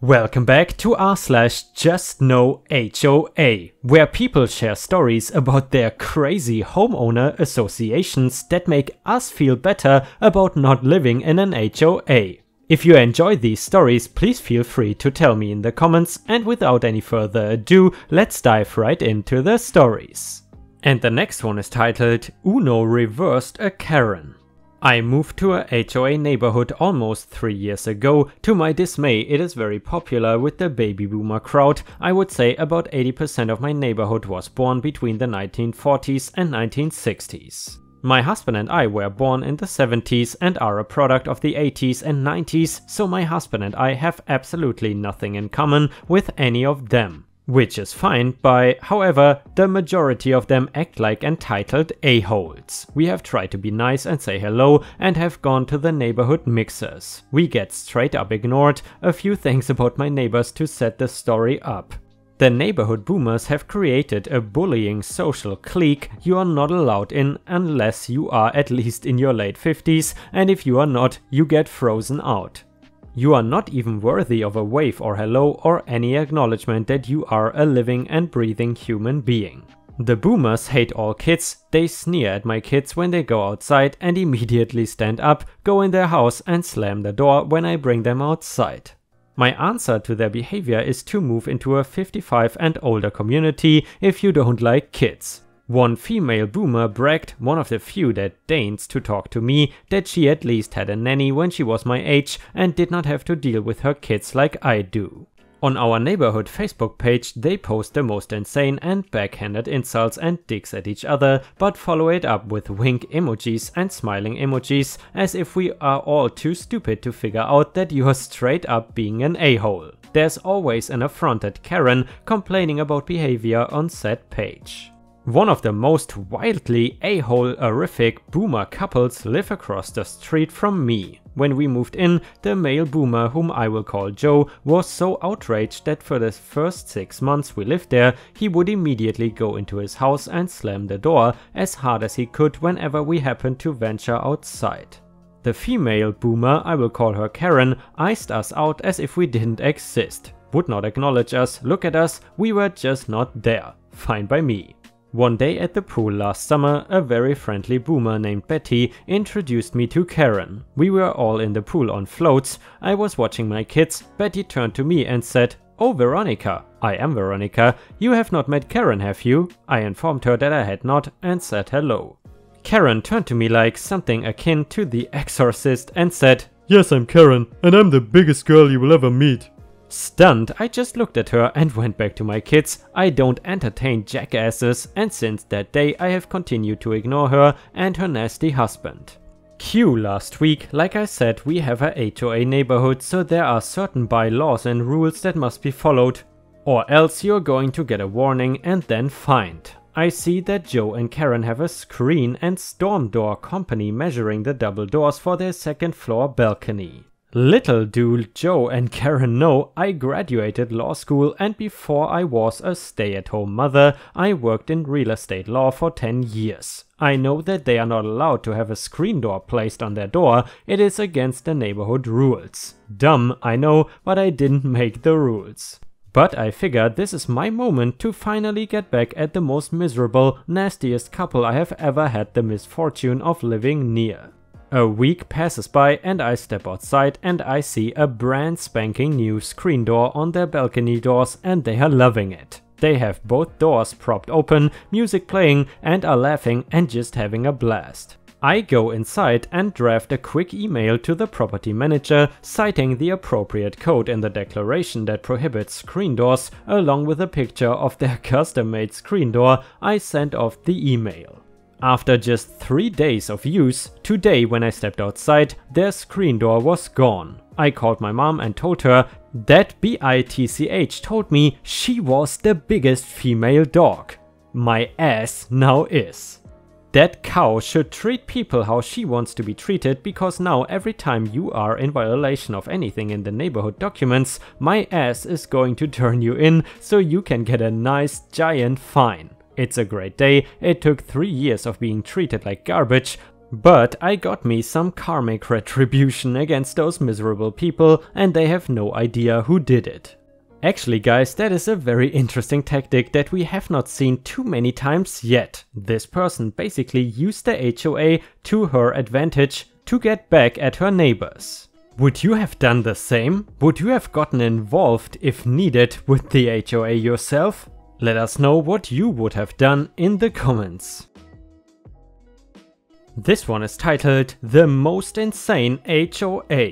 Welcome back to r/JustNoHOA, where people share stories about their crazy homeowner associations that make us feel better about not living in an HOA. If you enjoy these stories, please feel free to tell me in the comments, and without any further ado, let's dive right into the stories. And the next one is titled Uno Reversed a Karen. I moved to a HOA neighborhood almost 3 years ago. To my dismay, it is very popular with the baby boomer crowd. I would say about 80% of my neighborhood was born between the 1940s and 1960s. My husband and I were born in the 70s and are a product of the 80s and 90s, so my husband and I have absolutely nothing in common with any of them. Which is fine, however, the majority of them act like entitled a-holes. We have tried to be nice and say hello and have gone to the neighborhood mixers. We get straight up ignored. A few things about my neighbors to set the story up. The neighborhood boomers have created a bullying social clique you are not allowed in unless you are at least in your late 50s, and if you are not, you get frozen out. You are not even worthy of a wave or hello or any acknowledgement that you are a living and breathing human being. The boomers hate all kids. They sneer at my kids when they go outside and immediately stand up, go in their house and slam the door when I bring them outside. My answer to their behavior is to move into a 55 and older community if you don't like kids. One female boomer bragged, one of the few that deigns to talk to me, that she at least had a nanny when she was my age and did not have to deal with her kids like I do. On our neighborhood Facebook page, they post the most insane and backhanded insults and digs at each other, but follow it up with wink emojis and smiling emojis, as if we are all too stupid to figure out that you are straight up being an a-hole. There's always an affronted Karen complaining about behavior on said page. One of the most wildly a-hole-erific boomer couples live across the street from me. When we moved in, the male boomer, whom I will call Joe, was so outraged that for the first 6 months we lived there, he would immediately go into his house and slam the door as hard as he could whenever we happened to venture outside. The female boomer, I will call her Karen, iced us out as if we didn't exist, would not acknowledge us, look at us, we were just not there. Fine by me. One day at the pool last summer, a very friendly boomer named Betty introduced me to Karen. We were all in the pool on floats. I was watching my kids. Betty turned to me and said, "Oh, Veronica." I am Veronica. "You have not met Karen, have you?" I informed her that I had not and said hello. Karen turned to me like something akin to The Exorcist and said, "Yes, I'm Karen, and I'm the biggest girl you will ever meet." Stunned, I just looked at her and went back to my kids. I don't entertain jackasses, and since that day I have continued to ignore her and her nasty husband. Q last week, like I said, we have a HOA neighborhood, so there are certain bylaws and rules that must be followed, or else you're going to get a warning and then fined. I see that Joe and Karen have a screen and storm door company measuring the double doors for their second floor balcony. Little do Joe and Karen know, I graduated law school, and before I was a stay-at-home mother, I worked in real estate law for 10 years. I know that they are not allowed to have a screen door placed on their door. It is against the neighborhood rules. Dumb, I know, but I didn't make the rules. But I figured this is my moment to finally get back at the most miserable, nastiest couple I have ever had the misfortune of living near. A week passes by and I step outside and I see a brand spanking new screen door on their balcony doors, and they are loving it. They have both doors propped open, music playing, and are laughing and just having a blast. I go inside and draft a quick email to the property manager citing the appropriate code in the declaration that prohibits screen doors, along with a picture of their custom-made screen door. I send off the email. After just 3 days of use, today when I stepped outside, their screen door was gone. I called my mom and told her that bitch told me she was the biggest female dog. My ass now is. That cow should treat people how she wants to be treated, because now every time you are in violation of anything in the neighborhood documents, my ass is going to turn you in so you can get a nice giant fine. It's a great day. It took 3 years of being treated like garbage. But I got me some karmic retribution against those miserable people, and they have no idea who did it. Actually guys, that is a very interesting tactic that we have not seen too many times yet. This person basically used the HOA to her advantage to get back at her neighbors. Would you have done the same? Would you have gotten involved, if needed, with the HOA yourself? Let us know what you would have done in the comments. This one is titled The Most Insane HOA.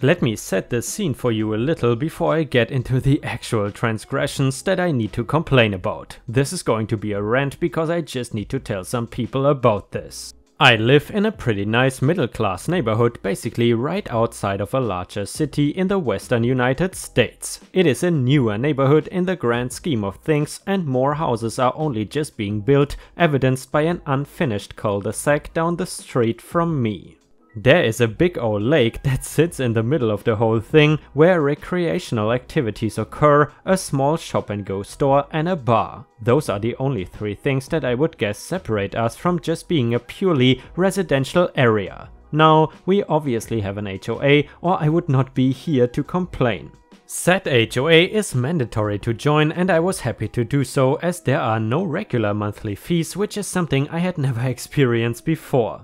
Let me set the scene for you a little before I get into the actual transgressions that I need to complain about. This is going to be a rant because I just need to tell some people about this. I live in a pretty nice middle-class neighborhood, basically right outside of a larger city in the western United States. It is a newer neighborhood in the grand scheme of things, and more houses are only just being built, evidenced by an unfinished cul-de-sac down the street from me. There is a big old lake that sits in the middle of the whole thing, where recreational activities occur, a small shop and go store and a bar. Those are the only three things that I would guess separate us from just being a purely residential area. Now, we obviously have an HOA, or I would not be here to complain. Said HOA is mandatory to join, and I was happy to do so, as there are no regular monthly fees, which is something I had never experienced before.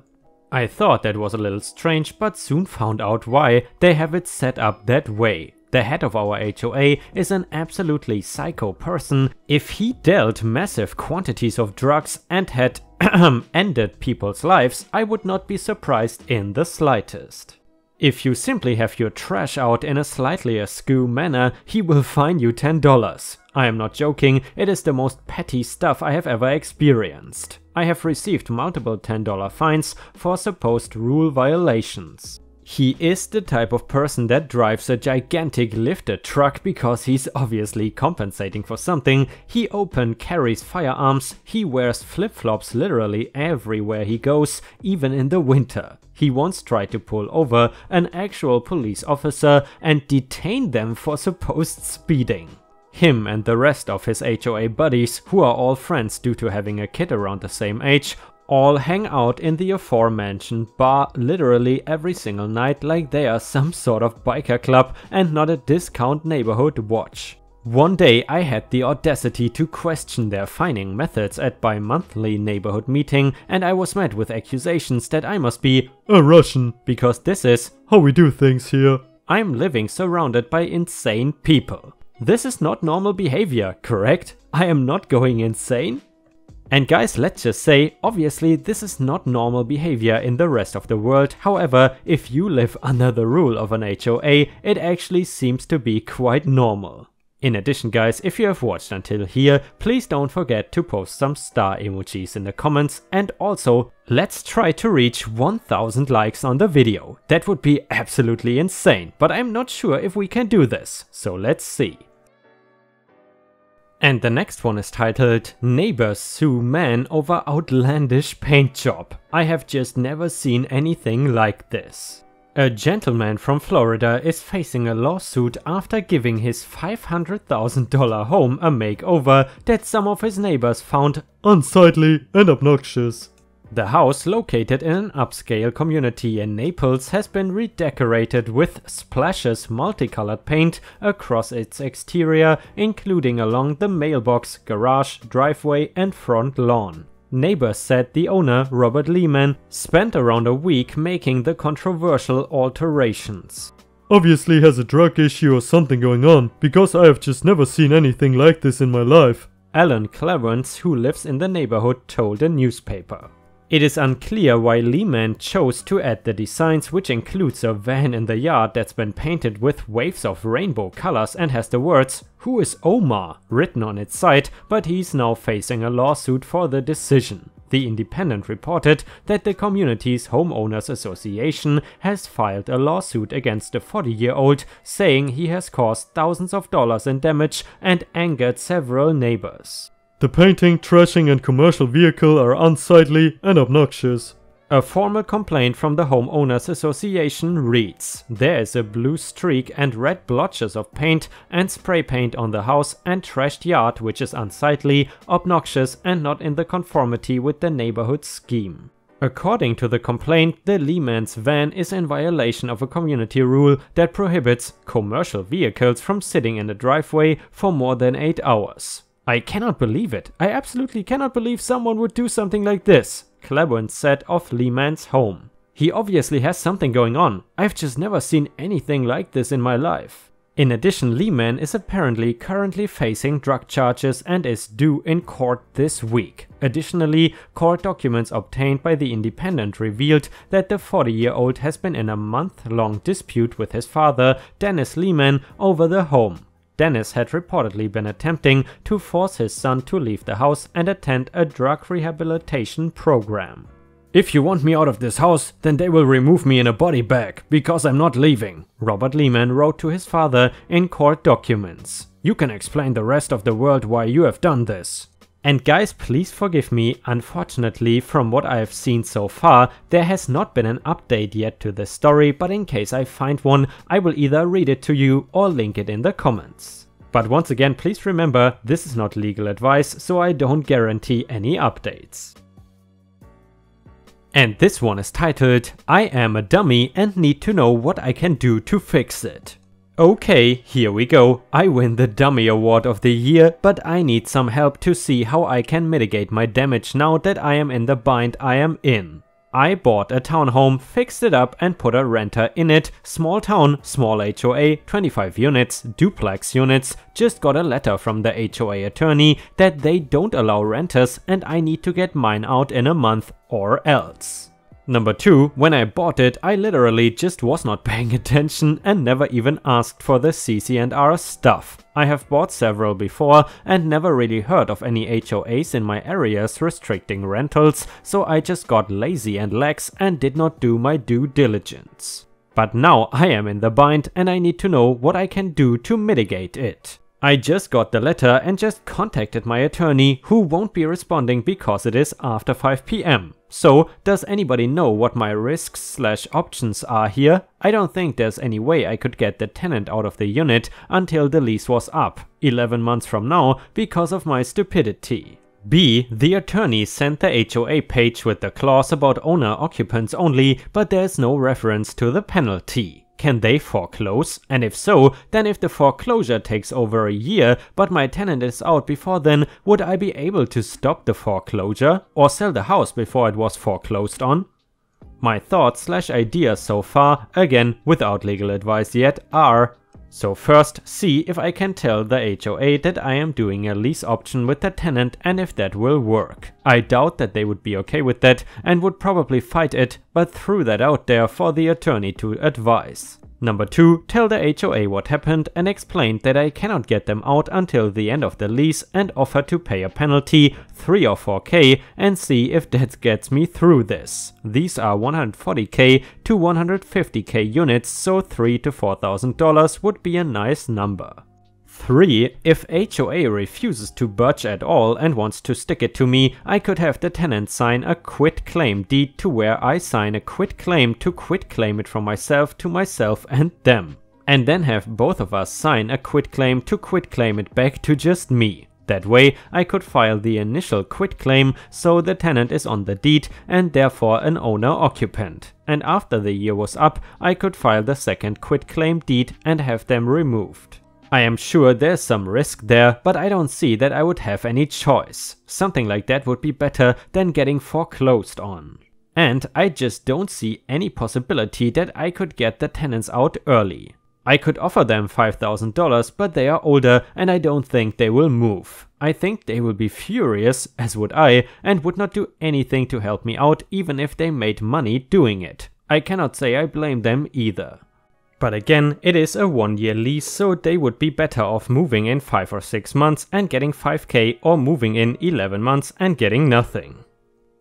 I thought that was a little strange, but soon found out why they have it set up that way. The head of our HOA is an absolutely psycho person. If he dealt massive quantities of drugs and had ended people's lives, I would not be surprised in the slightest. If you simply have your trash out in a slightly askew manner, he will fine you $10. I am not joking, it is the most petty stuff I have ever experienced. I have received multiple $10 fines for supposed rule violations. He is the type of person that drives a gigantic lifted truck because he's obviously compensating for something. He open carries firearms, he wears flip-flops literally everywhere he goes, even in the winter. He once tried to pull over an actual police officer and detain them for supposed speeding. Him and the rest of his HOA buddies, who are all friends due to having a kid around the same age, all hang out in the aforementioned bar literally every single night like they are some sort of biker club and not a discount neighborhood watch. One day I had the audacity to question their fining methods at my monthly neighborhood meeting, and I was met with accusations that I must be a Russian because this is how we do things here. I'm living surrounded by insane people. This is not normal behavior, correct? I am not going insane? And guys, let's just say, obviously this is not normal behavior in the rest of the world. However, if you live under the rule of an HOA, it actually seems to be quite normal. In addition guys, if you have watched until here, please don't forget to post some star emojis in the comments, and also, let's try to reach 1000 likes on the video. That would be absolutely insane, but I'm not sure if we can do this, so let's see. And the next one is titled Neighbors Sue Man Over Outlandish Paint Job. I have just never seen anything like this. A gentleman from Florida is facing a lawsuit after giving his $500,000 home a makeover that some of his neighbors found unsightly and obnoxious. The house, located in an upscale community in Naples, has been redecorated with splashes multicolored paint across its exterior, including along the mailbox, garage, driveway and front lawn. Neighbors said the owner, Robert Lehman, spent around a week making the controversial alterations. Obviously has a drug issue or something going on, because I have just never seen anything like this in my life. Alan Clarence, who lives in the neighborhood, told a newspaper. It is unclear why Lehman chose to add the designs, which includes a van in the yard that's been painted with waves of rainbow colors and has the words "Who is Omar?" written on its side, but he's now facing a lawsuit for the decision. The Independent reported that the community's homeowners association has filed a lawsuit against the 40-year-old, saying he has caused thousands of dollars in damage and angered several neighbors. The painting, trashing and commercial vehicle are unsightly and obnoxious. A formal complaint from the Homeowners Association reads, there is a blue streak and red blotches of paint and spray paint on the house and trashed yard, which is unsightly, obnoxious and not in the conformity with the neighborhood scheme. According to the complaint, the Lehman's van is in violation of a community rule that prohibits commercial vehicles from sitting in the driveway for more than 8 hours. I cannot believe it. I absolutely cannot believe someone would do something like this, Clarence said of Lehman's home. He obviously has something going on. I've just never seen anything like this in my life. In addition, Lehman is apparently currently facing drug charges and is due in court this week. Additionally, court documents obtained by The Independent revealed that the 40-year-old has been in a month-long dispute with his father, Dennis Lehman, over the home. Dennis had reportedly been attempting to force his son to leave the house and attend a drug rehabilitation program. If you want me out of this house, then they will remove me in a body bag, because I'm not leaving, Robert Lehman wrote to his father in court documents. You can explain the rest of the world why you have done this. And guys, please forgive me, unfortunately, from what I have seen so far, there has not been an update yet to this story, but in case I find one, I will either read it to you or link it in the comments. But once again, please remember, this is not legal advice, so I don't guarantee any updates. And this one is titled, I am a dummy and need to know what I can do to fix it. Okay, here we go. I win the Dummy Award of the Year, but I need some help to see how I can mitigate my damage now that I am in the bind I am in. I bought a townhome, fixed it up and put a renter in it. Small town, small HOA, 25 units, duplex units. Just got a letter from the HOA attorney that they don't allow renters and I need to get mine out in a month or else. Number 2, when I bought it, I literally just was not paying attention and never even asked for the CC&R stuff. I have bought several before and never really heard of any HOAs in my areas restricting rentals, so I just got lazy and lax and did not do my due diligence. But now I am in the bind and I need to know what I can do to mitigate it. I just got the letter and just contacted my attorney, who won't be responding because it is after 5 PM. So, does anybody know what my risks / options are here? I don't think there's any way I could get the tenant out of the unit until the lease was up, 11 months from now, because of my stupidity. B. The attorney sent the HOA page with the clause about owner-occupants only, but there's no reference to the penalty. Can they foreclose? And if so, then if the foreclosure takes over a year, but my tenant is out before then, would I be able to stop the foreclosure or sell the house before it was foreclosed on? My thoughts / ideas so far, again without legal advice yet, are: so first, see if I can tell the HOA that I am doing a lease option with the tenant and if that will work. I doubt that they would be okay with that and would probably fight it, but threw that out there for the attorney to advise. Number 2, tell the HOA what happened and explained that I cannot get them out until the end of the lease and offer to pay a penalty, 3 or 4K, and see if that gets me through this. These are 140K to 150K units, so $3,000 to $4,000 would be a nice number. 3. If HOA refuses to budge at all and wants to stick it to me, I could have the tenant sign a quit claim deed, to where I sign a quit claim to quit claim it from myself to myself and them. And then have both of us sign a quit claim to quit claim it back to just me. That way I could file the initial quit claim, so the tenant is on the deed and therefore an owner-occupant. And after the year was up, I could file the second quit claim deed and have them removed. I am sure there's some risk there, but I don't see that I would have any choice. Something like that would be better than getting foreclosed on. And I just don't see any possibility that I could get the tenants out early. I could offer them $5,000, but they are older and I don't think they will move. I think they will be furious, as would I, and would not do anything to help me out, even if they made money doing it. I cannot say I blame them either. But again, it is a 1-year lease, so they would be better off moving in 5 or 6 months and getting 5K, or moving in 11 months and getting nothing.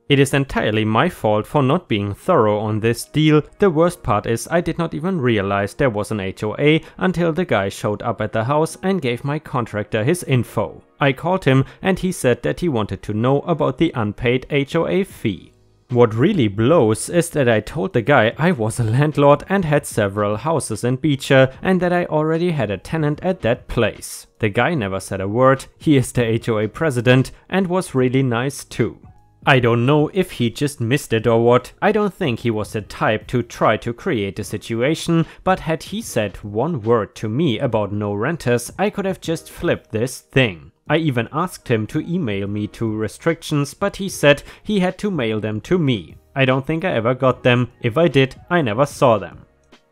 It is entirely my fault for not being thorough on this deal. The worst part is I did not even realize there was an HOA until the guy showed up at the house and gave my contractor his info. I called him and he said that he wanted to know about the unpaid HOA fee. What really blows is that I told the guy I was a landlord and had several houses in Beecher and that I already had a tenant at that place. The guy never said a word, he is the HOA president and was really nice too. I don't know if he just missed it or what. I don't think he was the type to try to create a situation, but had he said one word to me about no renters, I could have just flipped this thing. I even asked him to email me two restrictions, but he said he had to mail them to me. I don't think I ever got them. If I did, I never saw them.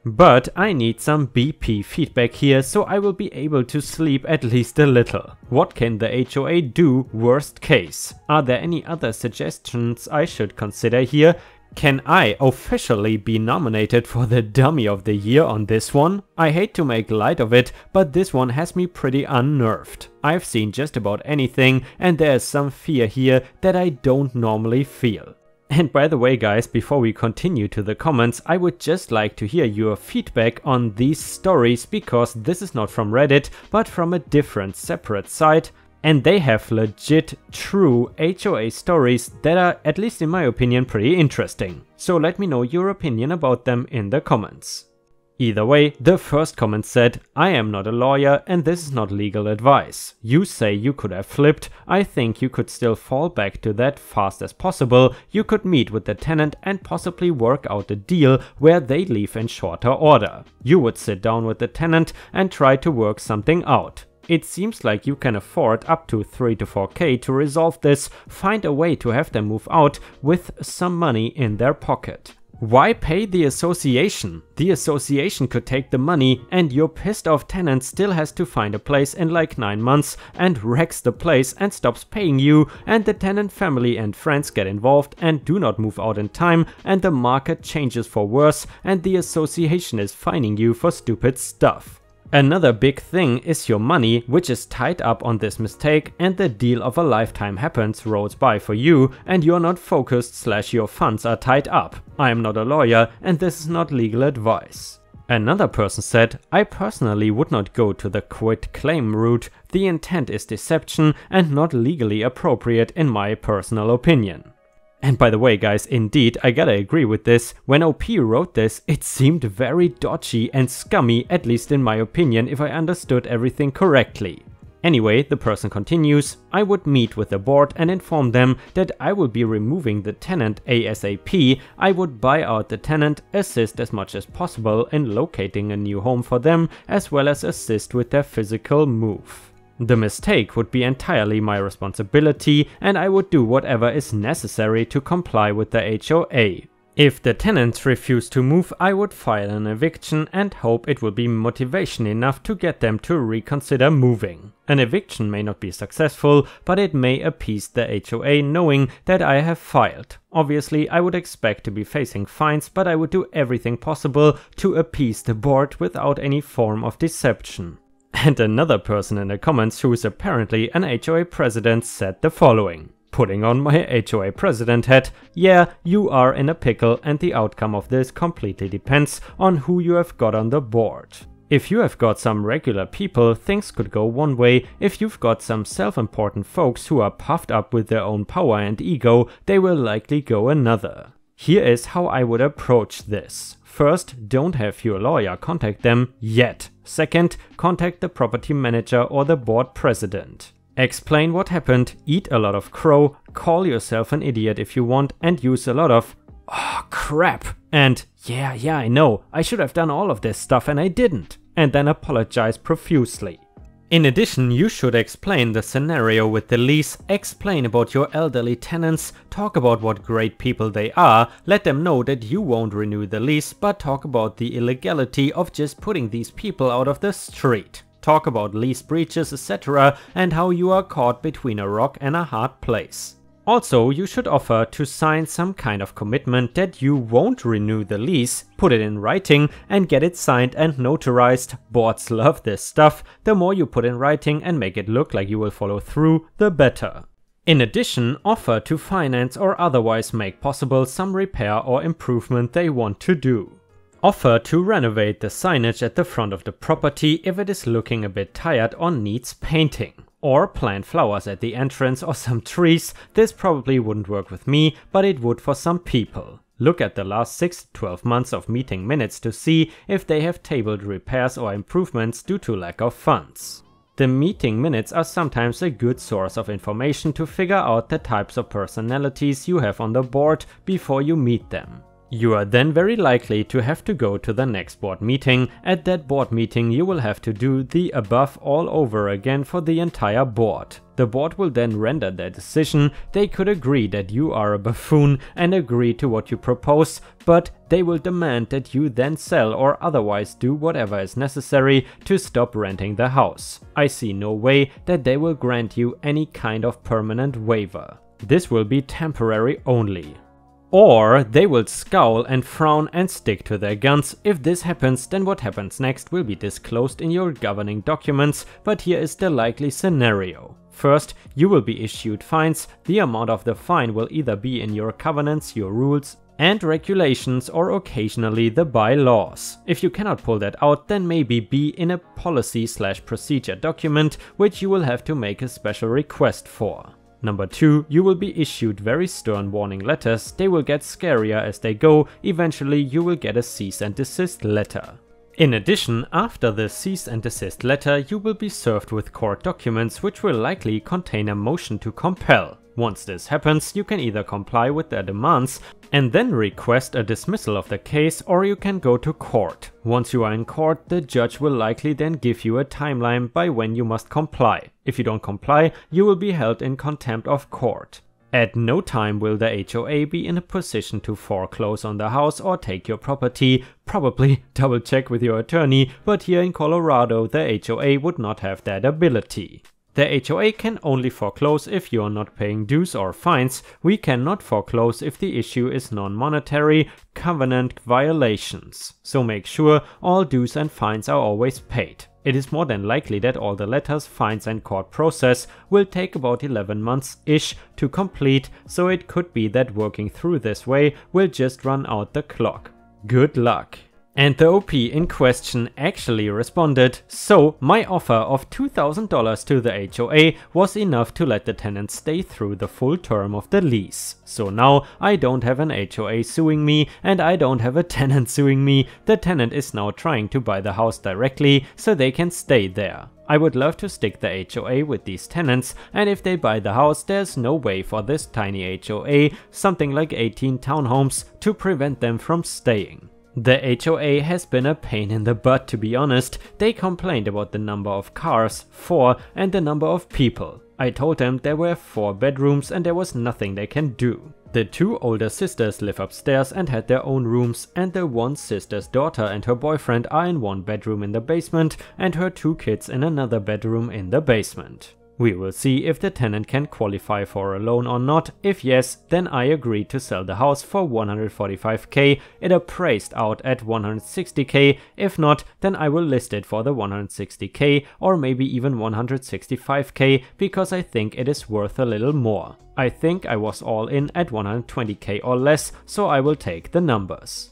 But I need some BP feedback here so I will be able to sleep at least a little. What can the HOA do worst case? Are there any other suggestions I should consider here? Can I officially be nominated for the Dummy of the Year on this one? I hate to make light of it, but this one has me pretty unnerved. I've seen just about anything and there's some fear here that I don't normally feel. And by the way guys, before we continue to the comments, I would just like to hear your feedback on these stories because this is not from Reddit, but from a different separate site. And they have legit, true HOA stories that are, at least in my opinion, pretty interesting. So let me know your opinion about them in the comments. Either way, the first comment said, I am not a lawyer and this is not legal advice. You say you could have flipped. I think you could still fall back to that fast as possible. You could meet with the tenant and possibly work out a deal where they leave in shorter order. You would sit down with the tenant and try to work something out. It seems like you can afford up to 3 to 4k to resolve this, find a way to have them move out with some money in their pocket. Why pay the association? The association could take the money and your pissed off tenant still has to find a place in like 9 months and wrecks the place and stops paying you, and the tenant family and friends get involved and do not move out in time and the market changes for worse and the association is fining you for stupid stuff. Another big thing is your money, which is tied up on this mistake, and the deal of a lifetime happens rolls by for you and you're not focused / your funds are tied up. I am not a lawyer and this is not legal advice. Another person said, I personally would not go to the quit claim route. The intent is deception and not legally appropriate in my personal opinion. And by the way guys, indeed, I gotta agree with this. When OP wrote this, it seemed very dodgy and scummy, at least in my opinion, if I understood everything correctly. Anyway, the person continues, I would meet with the board and inform them that I will be removing the tenant ASAP. I would buy out the tenant, assist as much as possible in locating a new home for them, as well as assist with their physical move. The mistake would be entirely my responsibility and I would do whatever is necessary to comply with the HOA. If the tenants refuse to move, I would file an eviction and hope it will be motivation enough to get them to reconsider moving. An eviction may not be successful, but it may appease the HOA knowing that I have filed. Obviously, I would expect to be facing fines, but I would do everything possible to appease the board without any form of deception. And another person in the comments who is apparently an HOA president said the following. Putting on my HOA president hat, yeah, you are in a pickle and the outcome of this completely depends on who you have got on the board. If you have got some regular people, things could go one way. If you've got some self-important folks who are puffed up with their own power and ego, they will likely go another. Here is how I would approach this. First, don't have your lawyer contact them yet. Second, contact the property manager or the board president. Explain what happened, eat a lot of crow, call yourself an idiot if you want, and use a lot of "oh crap" and yeah, I know, I should have done all of this stuff and I didn't, and then apologize profusely. In addition, you should explain the scenario with the lease, explain about your elderly tenants, talk about what great people they are, let them know that you won't renew the lease, but talk about the illegality of just putting these people out of the street. Talk about lease breaches, etc., and how you are caught between a rock and a hard place. Also, you should offer to sign some kind of commitment that you won't renew the lease, put it in writing and get it signed and notarized. Boards love this stuff. The more you put in writing and make it look like you will follow through, the better. In addition, offer to finance or otherwise make possible some repair or improvement they want to do. Offer to renovate the signage at the front of the property if it is looking a bit tired or needs painting. Or plant flowers at the entrance or some trees. This probably wouldn't work with me, but it would for some people. Look at the last 6 to 12 months of meeting minutes to see if they have tabled repairs or improvements due to lack of funds. The meeting minutes are sometimes a good source of information to figure out the types of personalities you have on the board before you meet them. You are then very likely to have to go to the next board meeting. At that board meeting you will have to do the above all over again for the entire board. The board will then render their decision. They could agree that you are a buffoon and agree to what you propose, but they will demand that you then sell or otherwise do whatever is necessary to stop renting the house. I see no way that they will grant you any kind of permanent waiver. This will be temporary only. Or they will scowl and frown and stick to their guns. If this happens, then what happens next will be disclosed in your governing documents, but here is the likely scenario. First, you will be issued fines. The amount of the fine will either be in your covenants, your rules and regulations, or occasionally the bylaws. If you cannot pull that out, then maybe be in a policy/procedure document, which you will have to make a special request for. Number 2, you will be issued very stern warning letters. They will get scarier as they go. Eventually you will get a cease and desist letter. In addition, after the cease and desist letter, you will be served with court documents which will likely contain a motion to compel. Once this happens, you can either comply with their demands and then request a dismissal of the case, or you can go to court. Once you are in court, the judge will likely then give you a timeline by when you must comply. If you don't comply, you will be held in contempt of court. At no time will the HOA be in a position to foreclose on the house or take your property. Probably double check with your attorney, but here in Colorado the HOA would not have that ability. The HOA can only foreclose if you are not paying dues or fines. We cannot foreclose if the issue is non-monetary covenant violations. So make sure all dues and fines are always paid. It is more than likely that all the letters, fines and court process will take about 11 months-ish to complete, so it could be that working through this way will just run out the clock. Good luck. And the OP in question actually responded, "So my offer of $2,000 to the HOA was enough to let the tenant stay through the full term of the lease. So now I don't have an HOA suing me and I don't have a tenant suing me. The tenant is now trying to buy the house directly so they can stay there. I would love to stick the HOA with these tenants, and if they buy the house, there's no way for this tiny HOA, something like 18 townhomes, to prevent them from staying." The HOA has been a pain in the butt, to be honest. They complained about the number of cars, 4, and the number of people. I told them there were 4 bedrooms and there was nothing they can do. The 2 older sisters live upstairs and had their own rooms, and the one sister's daughter and her boyfriend are in one bedroom in the basement and her 2 kids in another bedroom in the basement. We will see if the tenant can qualify for a loan or not. If yes, then I agreed to sell the house for $145K. It appraised out at $160K. If not, then I will list it for the $160K or maybe even $165K because I think it is worth a little more. I think I was all in at $120K or less, so I will take the numbers.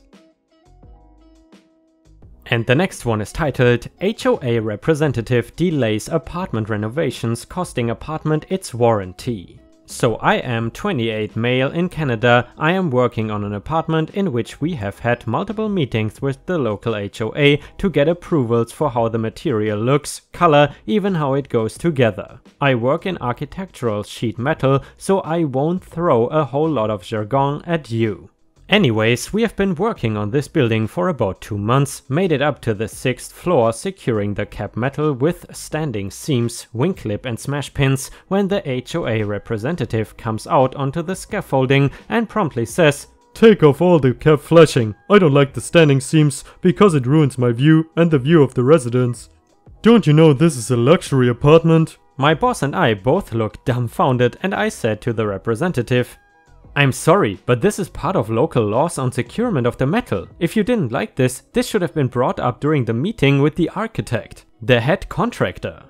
And the next one is titled, "HOA Representative Delays Apartment Renovations Costing Apartment Its Warranty." So I am 28 male in Canada. I am working on an apartment in which we have had multiple meetings with the local HOA to get approvals for how the material looks, color, even how it goes together. I work in architectural sheet metal, so I won't throw a whole lot of jargon at you. Anyways, we have been working on this building for about 2 months, made it up to the 6th floor, securing the cap metal with standing seams, wing clip and smash pins, when the HOA representative comes out onto the scaffolding and promptly says, "Take off all the cap flashing. I don't like the standing seams because it ruins my view and the view of the residents. Don't you know this is a luxury apartment?" My boss and I both looked dumbfounded, and I said to the representative, "I'm sorry, but this is part of local laws on securement of the metal. If you didn't like this, this should have been brought up during the meeting with the architect, the head contractor.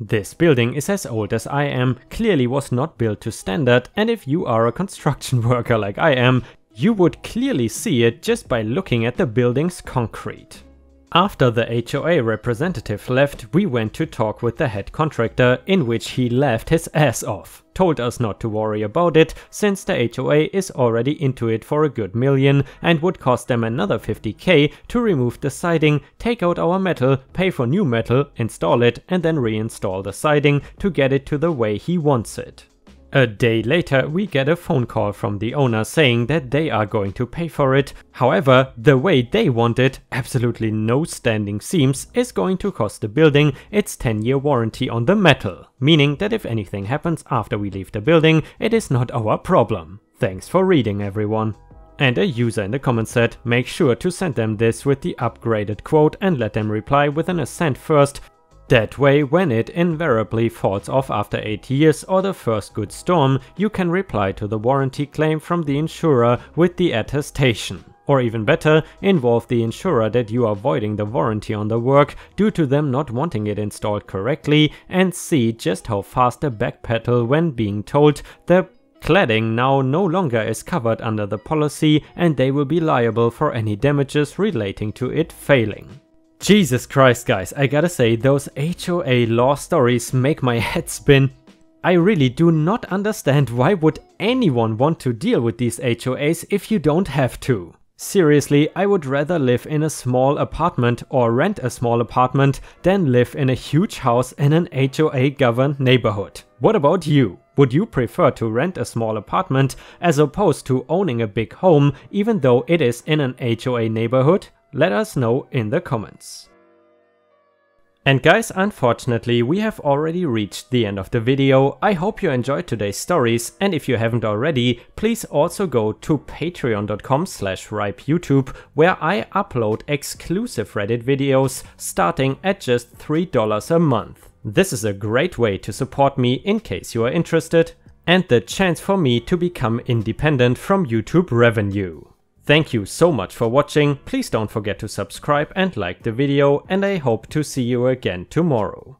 This building is as old as I am, clearly was not built to standard, and if you are a construction worker like I am, you would clearly see it just by looking at the building's concrete." After the HOA representative left, we went to talk with the head contractor, in which he laughed his ass off, told us not to worry about it, since the HOA is already into it for a good million and would cost them another 50k to remove the siding, take out our metal, pay for new metal, install it and then reinstall the siding to get it to the way he wants it. A day later we get a phone call from the owner saying that they are going to pay for it, however the way they want it, absolutely no standing seams, is going to cost the building its 10-year warranty on the metal, meaning that if anything happens after we leave the building it is not our problem. Thanks for reading everyone. And a user in the comments said, make sure to send them this with the upgraded quote and let them reply with an assent first. That way, when it invariably falls off after 8 years or the first good storm, you can reply to the warranty claim from the insurer with the attestation. Or even better, involve the insurer that you are voiding the warranty on the work due to them not wanting it installed correctly, and see just how fast they backpedal when being told the cladding now no longer is covered under the policy and they will be liable for any damages relating to it failing. Jesus Christ guys, I gotta say, those HOA law stories make my head spin. I really do not understand why would anyone want to deal with these HOAs if you don't have to. Seriously, I would rather live in a small apartment or rent a small apartment than live in a huge house in an HOA governed neighborhood. What about you? Would you prefer to rent a small apartment as opposed to owning a big home even though it is in an HOA neighborhood? Let us know in the comments. And guys, unfortunately we have already reached the end of the video. I hope you enjoyed today's stories, and if you haven't already, please also go to patreon.com/ripeyoutube, where I upload exclusive Reddit videos starting at just $3 a month. This is a great way to support me in case you are interested, and the chance for me to become independent from YouTube revenue. Thank you so much for watching, please don't forget to subscribe and like the video, and I hope to see you again tomorrow.